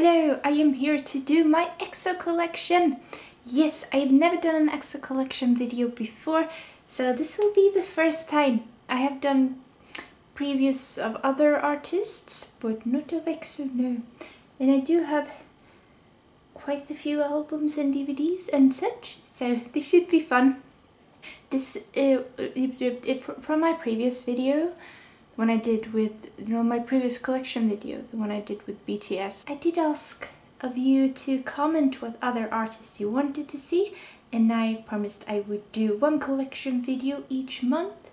Hello, I am here to do my EXO collection. Yes, I have never done an EXO collection video before, so this will be the first time. I have done previews of other artists, but not of EXO, no. And I do have quite a few albums and DVDs and such, so this should be fun. This, from my previous video, when I did with, my previous collection video, the one I did with BTS, I did ask of you to comment what other artists you wanted to see, and I promised I would do one collection video each month,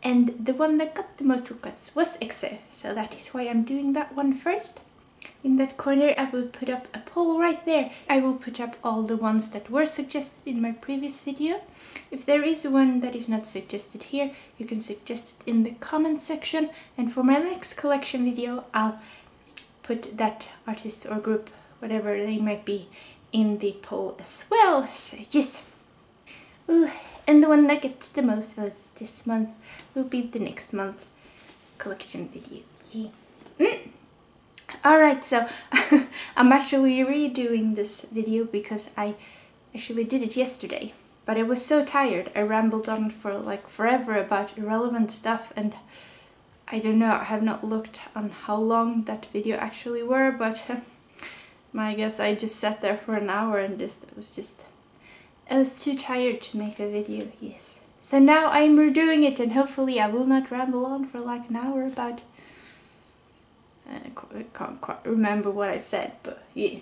and the one that got the most requests was EXO, so that is why I'm doing that one first. In that corner I will put up a poll right there. I will put up all the ones that were suggested in my previous video. If there is one that is not suggested here, you can suggest it in the comment section, and for my next collection video I'll put that artist or group, whatever they might be, in the poll as well. So yes! Ooh, and the one that gets the most votes this month will be the next month's collection video. Yeah. Alright, so I'm actually redoing this video because I actually did it yesterday, but I was so tired. I rambled on for like forever about irrelevant stuff, and I don't know, I have not looked on how long that video actually were, but I guess I just sat there for an hour and I was too tired to make a video, yes. So now I'm redoing it, and hopefully I will not ramble on for like an hour about I can't quite remember what I said, but yeah.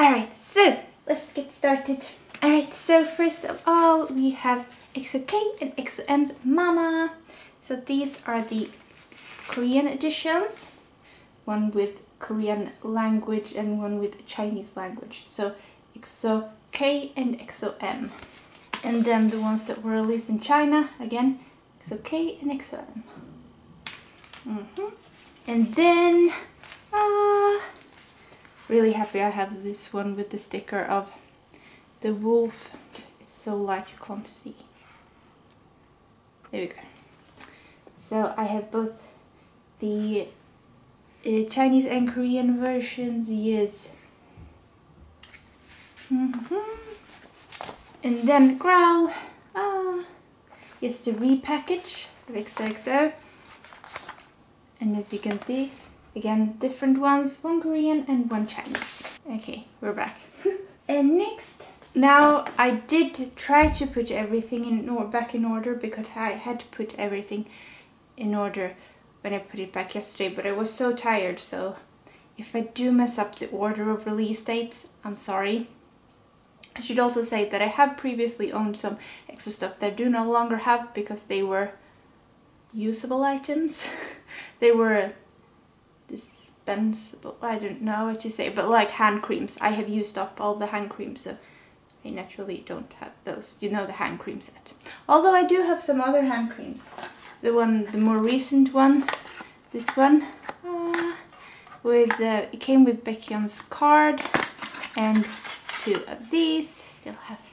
Alright, so let's get started. Alright, so first of all we have EXO-K and EXO-M's MAMA. So these are the Korean editions, one with Korean language and one with Chinese language. So EXO-K and EXO-M. And then the ones that were released in China, again, EXO-K and EXO-M. And then, really happy I have this one with the sticker of the wolf. It's so light you can't see. There we go. So I have both the Chinese and Korean versions, yes. And then Growl. Yes, the repackage of XOXO. And as you can see, again, different ones, one Korean and one Chinese. Okay, we're back. And next, now I did try to put everything back in order, because I had to put everything in order when I put it back yesterday, but I was so tired, so if I do mess up the order of release dates, I'm sorry. I should also say that I have previously owned some EXO stuff that I do no longer have because they were usable items. They were dispensable, I don't know what you say, but like hand creams. I have used up all the hand creams, so I naturally don't have those. You know, the hand cream set. Although I do have some other hand creams. The one, the more recent one, this one, it came with Baekhyun's card and two of these. Still have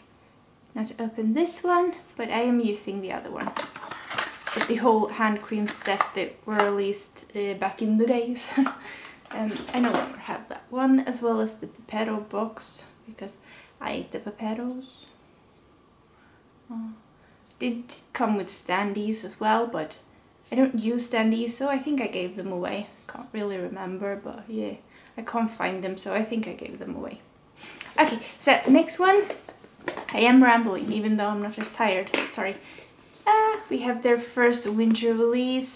not opened this one, but I am using the other one. But the whole hand cream set that were released back in the days. I no longer have that one, as well as the pepero box, because I ate the peperos. Did come with standees as well, but I don't use standees, so I think I gave them away. Can't really remember, but yeah, I can't find them, so I think I gave them away. Okay, so next one. I am rambling, even though I'm not as tired, sorry. We have their first winter release,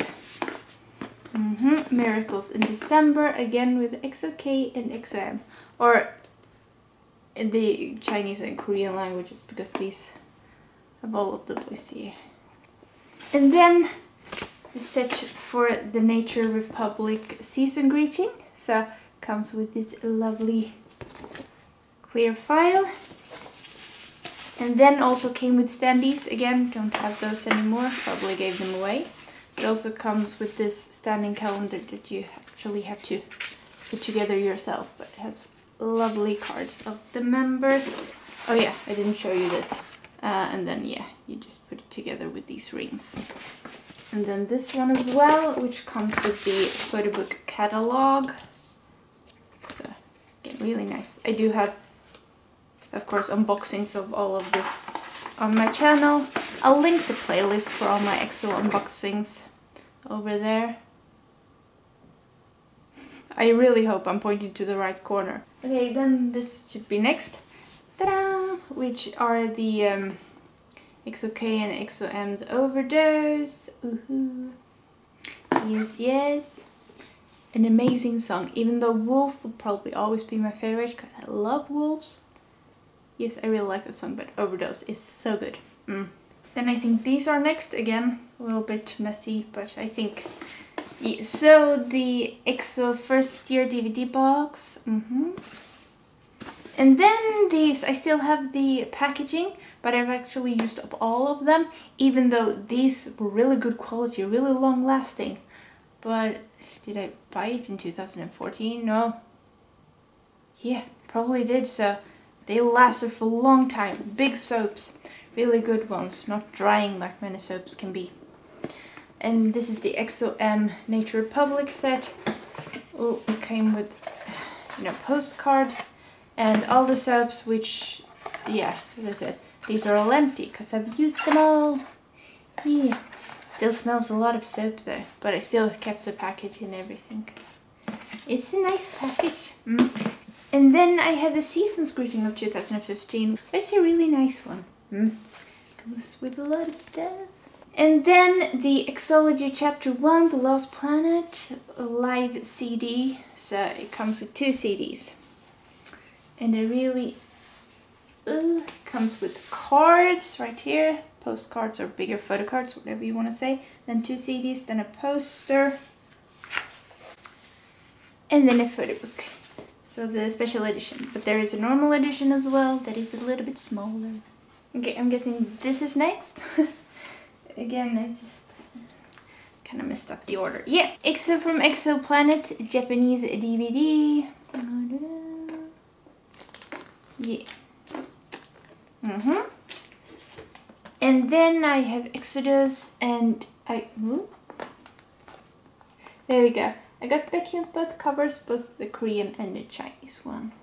Miracles in December, again with EXO-K and EXO-M, or in the Chinese and Korean languages, because these have all of the boys here. And then the set for the Nature Republic season greeting, so comes with this lovely clear file. And then also came with standees, again, don't have those anymore, probably gave them away. It also comes with this standing calendar that you actually have to put together yourself, but it has lovely cards of the members. Oh yeah, I didn't show you this. And then yeah, you just put it together with these rings. And then this one as well, which comes with the photo book catalog. So, again, really nice. I do have, of course, unboxings of all of this on my channel. I'll link the playlist for all my EXO unboxings over there. I really hope I'm pointing to the right corner. Okay, then this should be next. Ta-da! Which are the EXO-K and EXO-M's Overdose. Woohoo! Yes, yes. An amazing song, even though Wolf will probably always be my favorite because I love wolves. Yes, I really like that song, but Overdose is so good. Then I think these are next again. A little bit messy, but I think. Yeah, so the EXO first year DVD box. And then these, I still have the packaging, but I've actually used up all of them, even though these were really good quality, really long lasting. But did I buy it in 2014? No. Yeah, probably did, so they lasted for a long time. Big soaps, really good ones, not drying like many soaps can be. And this is the EXO-M Nature Republic set. Oh, it came with, you know, postcards. And all the soaps, which, yeah, that's it. These are all empty, because I've used them all. Yeah, still smells a lot of soap though, but I still kept the package and everything. It's a nice package. And then I have the Season's Greeting of 2015. It's a really nice one. Comes with a lot of stuff. And then the Exology Chapter 1, The Lost Planet, a live CD. So it comes with 2 CDs. And it really comes with cards right here, postcards or bigger photo cards, whatever you want to say. Then 2 CDs, then a poster, and then a photo book. So the special edition. But there is a normal edition as well that is a little bit smaller. Okay, I'm guessing this is next. Again, I just kind of messed up the order. Yeah, EXO from Exoplanet, Japanese DVD. Yeah. And then I have Exodus and there we go. I got Baekhyun's both covers, both the Korean and the Chinese one.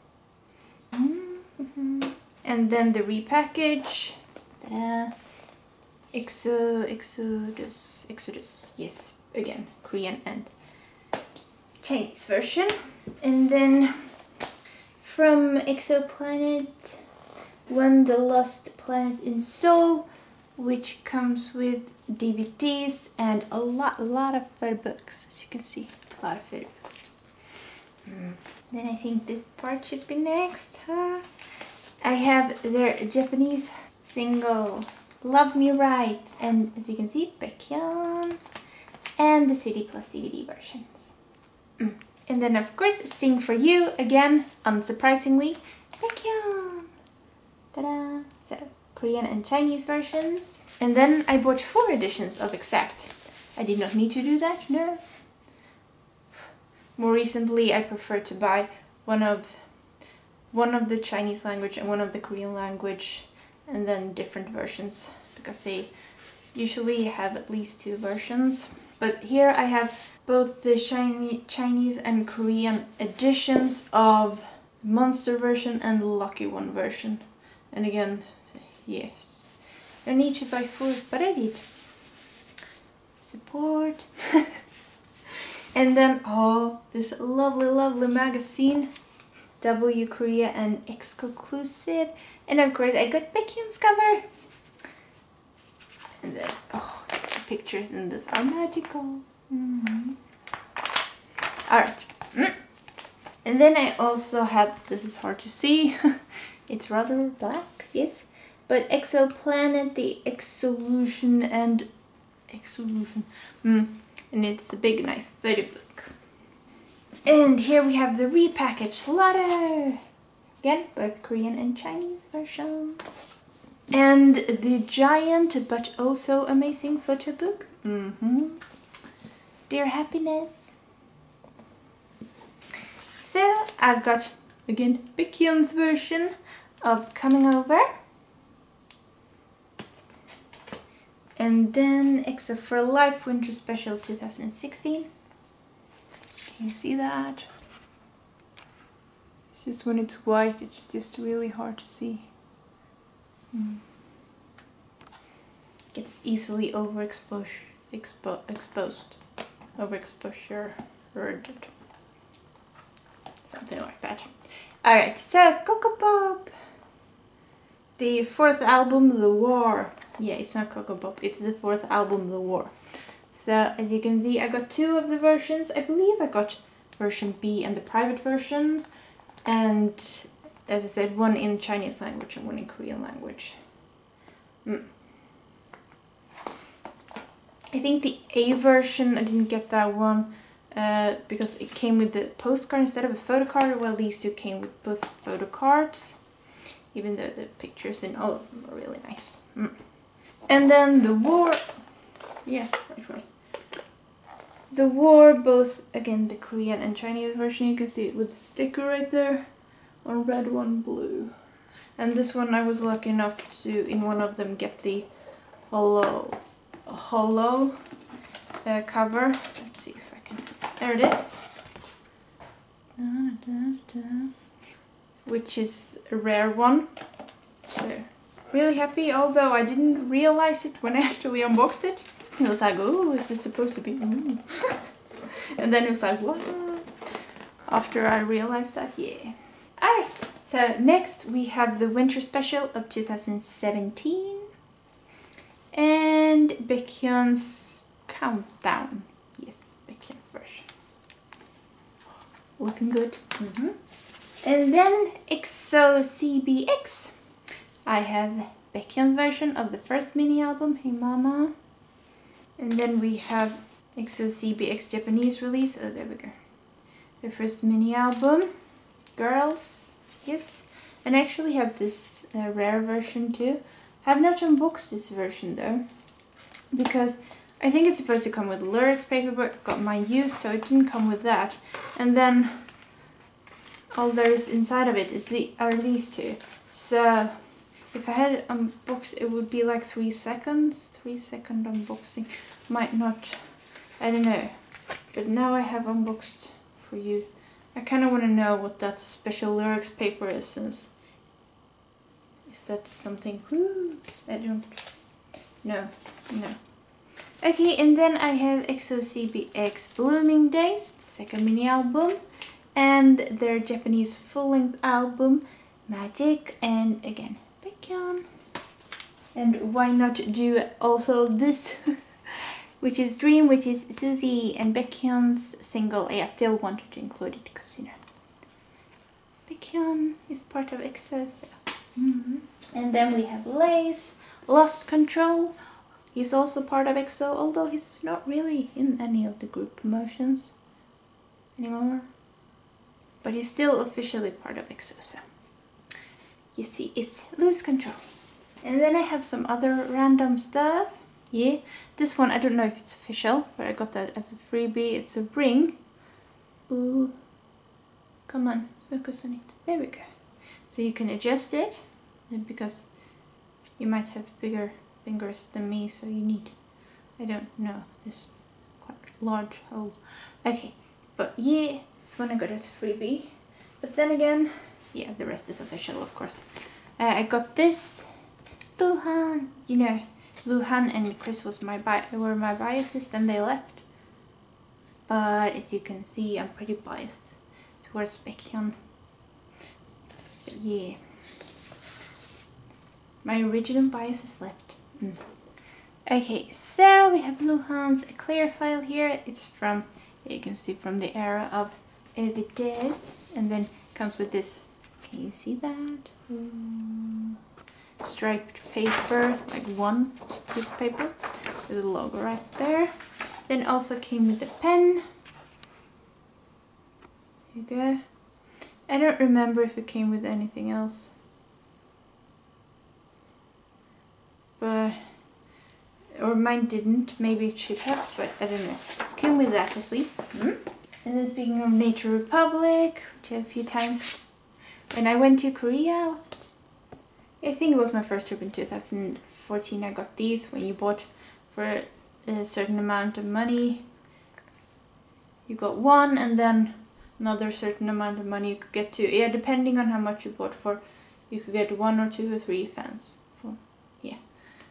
And then the repackage. Ta-da. Exodus. Yes, again, Korean and Chinese version. And then from Exoplanet, When the Lost Planet in Seoul, which comes with DVDs and a lot of photo books, as you can see, a lot of photo books. Then I think this part should be next. I have their Japanese single, Love Me Right, and as you can see, Baekhyun, and the CD plus DVD versions. And then, of course, Sing For You, again, unsurprisingly, Baekhyun! Ta-da! So, Korean and Chinese versions. And then I bought 4 editions of Exact. I did not need to do that, no. More recently, I prefer to buy one of the Chinese language and one of the Korean language, and then different versions, because they usually have at least 2 versions. But here I have both the Chinese and Korean editions of Monster version and Lucky One version. And again, yes, I need to buy 4, but I did. Support. And then, oh, this lovely, lovely magazine, W Korea and exclusive. And of course, I got Baekhyun's cover. And then, oh, the pictures in this are magical. Alright. And then I also have, this is hard to see, it's rather black, yes, but Exoplanet, the Exolution and Exolution. And it's a big, nice photo book. And here we have the repackaged Lotto. Again, both Korean and Chinese version. And the giant but also amazing photo book. Dear Happiness. So I've got, again, Baekhyun's version of Coming Over. And then EXO for Life Winter Special 2016. Can you see that? Just when it's white, it's just really hard to see. It's easily overexposed, something like that. Alright, so Ko Ko Bop, the fourth album, The War. Yeah, it's not Ko Ko Bop, it's the fourth album, The War. So as you can see, I got two of the versions. I believe I got version B and the private version, and as I said, one in Chinese language and one in Korean language. I think the A version, I didn't get that one because it came with the postcard instead of a photo card. Well, these two came with both photo cards, even though the pictures in all of them are really nice. And then The War, yeah, right way. The War, both, again, the Korean and Chinese version. You can see it with the sticker right there on red, one blue. And this one, I was lucky enough to, in one of them, get the hollow cover. Let's see if I can... There it is. Da, da, da. Which is a rare one. So, really happy, although I didn't realize it when I actually unboxed it. It was like, oh, is this supposed to be... And then it was like, what? After I realized that, yeah. Alright, so next we have the winter special of 2017. And Baekhyun's Countdown. Yes, Baekhyun's version. Looking good. And then EXO-CBX. I have Baekhyun's version of the first mini album, Hey Mama. And then we have EXO-CBX Japanese release. Oh, there we go. The first mini album, Girls. Yes. And I actually have this rare version too. I've not unboxed this version though, because I think it's supposed to come with lyrics paper, but got mine used, so it didn't come with that. And then all there is inside of it is these two. So if I had unboxed, it would be like 3 seconds. 3 second unboxing might not. I don't know. But now I have unboxed for you. I kind of want to know what that special lyrics paper is, since. Is that something? I don't know. No. Okay, and then I have EXO-CBX Blooming Days, the second mini album, and their Japanese full-length album Magic, and again Baekhyun. And why not do also this, which is Dream, which is Suzy and Baekhyun's single. I still wanted to include it because, you know, Baekhyun is part of EXO. And then we have Lace, Lost Control. He's also part of EXO, although he's not really in any of the group promotions anymore. But he's still officially part of EXO, so yes, he is. Lost Control. And then I have some other random stuff. Yeah, this one I don't know if it's official, but I got that as a freebie. It's a ring. Ooh, come on, focus on it. There we go. So you can adjust it, because you might have bigger fingers than me, so you need, I don't know, this quite large hole. Okay, but yeah, this one I got as freebie. But then again, yeah, the rest is official, of course. I got this Luhan. You know, Luhan and Kris were my biases, then they left. But as you can see, I'm pretty biased towards Baekhyun. Yeah, my original bias is left. Okay, so we have Luhan's clear file here. It's from, you can see, from the era of Overdose, and then comes with this. Can you see that? Striped paper, like one piece of paper with the logo right there. Then also came with the pen. Here you go. I don't remember if it came with anything else, but, or mine didn't, maybe it should have, but I don't know. Came with that at least. And then speaking of Nature Republic, which a few times when I went to Korea, I think it was my first trip in 2014, I got these when you bought for a certain amount of money. You got one, and then another certain amount of money you could get to. Yeah, depending on how much you bought for, you could get 1 or 2 or 3 fans. For, yeah,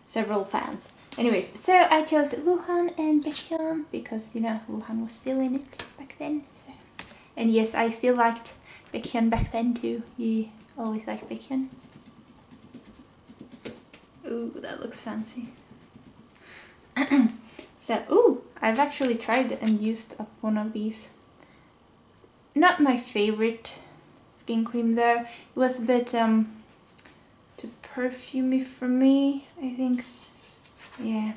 several fans. Anyways, so I chose Luhan and Baekhyun because, you know, Luhan was still in it back then. So. And yes, I still liked Baekhyun back then too. You always liked Baekhyun. Ooh, that looks fancy. So, ooh, I've actually tried and used up one of these. Not my favorite skin cream though. It was a bit too perfumey for me, I think. Yeah.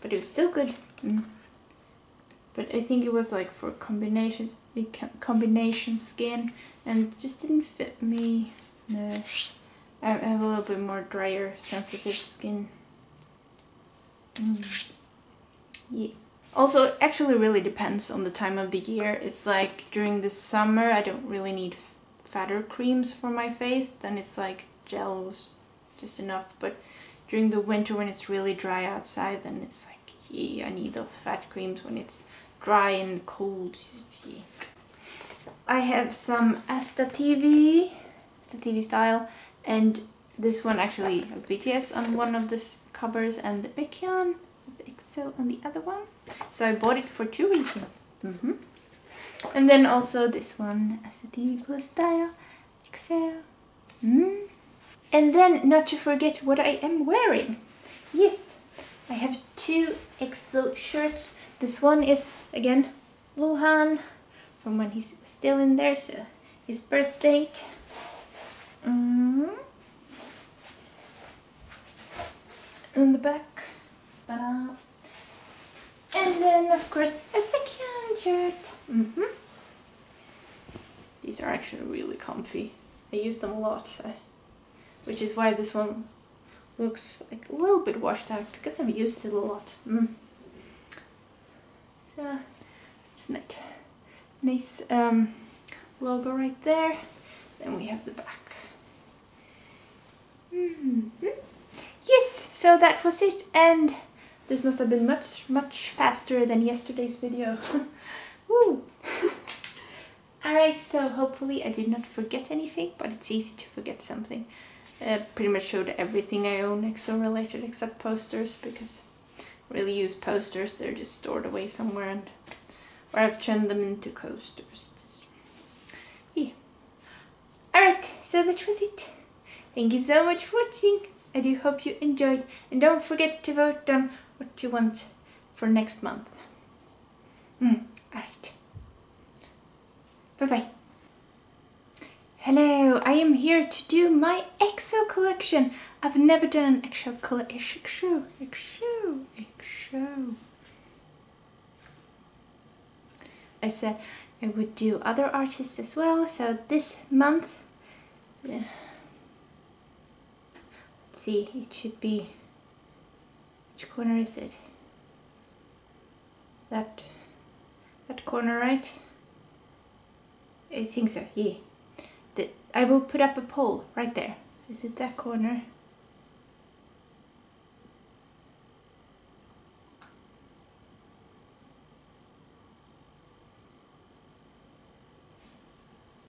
But it was still good. But I think it was like for combination skin, and it just didn't fit me. No. I have a little bit more drier, sensitive skin. Yeah. Also, it actually really depends on the time of the year. It's like during the summer I don't really need fatter creams for my face, then it's like gels just enough. But during the winter when it's really dry outside, then it's like, yeah, I need those fat creams when it's dry and cold. Yeah. I have some Asta TV style, and this one actually has BTS on one of the covers and the Baekhyun, the EXO on the other one. So I bought it for 2 reasons. And then also this one, Asta TV Plus style, EXO. And then not to forget what I am wearing. Yes, I have 2 EXO shirts. This one is again Luhan from when he's still in there, so his birth date. In the back. And then of course a Baekhyun shirt. These are actually really comfy. I use them a lot, so. Which is why this one looks like a little bit washed out, because I've used it a lot. So it's nice, logo right there. Then we have the back. Yes, so that was it, and this must have been much faster than yesterday's video. Woo! Alright, so hopefully I did not forget anything, but it's easy to forget something. I pretty much showed everything I own EXO related except posters, because I really use posters, they're just stored away somewhere, and or I've turned them into coasters. Yeah. Alright, so that was it. Thank you so much for watching. I do hope you enjoyed, and don't forget to vote on what you want for next month. Alright. Bye-bye. Hello, I am here to do my EXO collection. I've never done an EXO collection. EXO. I said I would do other artists as well, so this month... Yeah. See, it should be, which corner is it? That corner, right? I think so, yeah. I will put up a poll right there. Is it that corner?